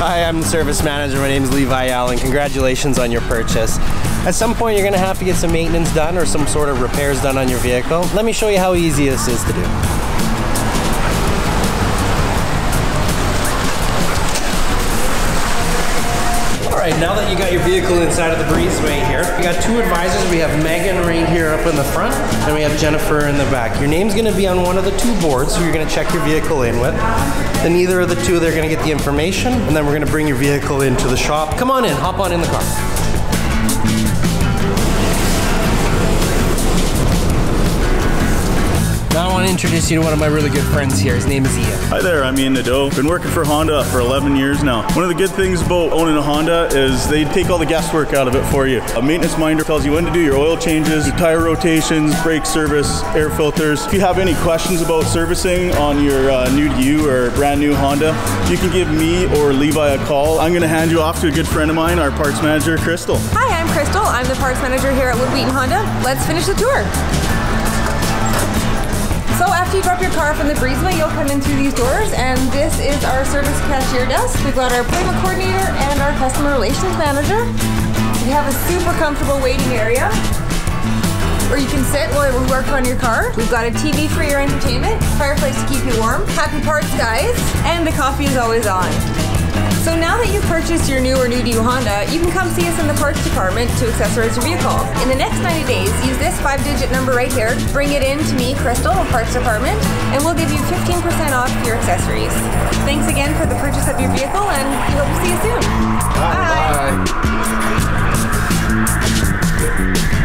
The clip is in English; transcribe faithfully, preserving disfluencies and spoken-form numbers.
Hi, I'm the service manager. My name is Levi Allen. Congratulations on your purchase. At some point, you're going to have to get some maintenance done or some sort of repairs done on your vehicle. Let me show you how easy this is to do. Now that you got your vehicle inside of the BreezeWay here, we got two advisors. We have Megan right here up in the front, and we have Jennifer in the back. Your name's going to be on one of the two boards who you're going to check your vehicle in with. Then either of the two, they're going to get the information, and then we're going to bring your vehicle into the shop. Come on in, hop on in the car. Now I want to introduce you to one of my really good friends here. His name is Ian. Hi there, I'm Ian Nadeau. Been working for Honda for eleven years now. One of the good things about owning a Honda is they take all the guesswork out of it for you. A maintenance minder tells you when to do your oil changes, your tire rotations, brake service, air filters. If you have any questions about servicing on your uh, new to you or brand new Honda, you can give me or Levi a call. I'm going to hand you off to a good friend of mine, our parts manager, Crystal. Hi, I'm Crystal. I'm the parts manager here at Wood Wheaton Honda. Let's finish the tour. So after you drop your car from the BreezeWay, you'll come in through these doors, and this is our service cashier desk. We've got our appointment coordinator and our customer relations manager. We have a super comfortable waiting area where you can sit while we work on your car. We've got a T V for your entertainment, fireplace to keep you warm, happy parts guys, and the coffee is always on. So now that you've purchased your new or new to you Honda, you can come see us in the parts department to accessorize your vehicle. In the next ninety days, use this five-digit number right here, bring it in to me, Crystal, the parts department, and we'll give you fifteen percent off your accessories. Thanks again for the purchase of your vehicle, and we hope to see you soon. Bye. Bye. Bye.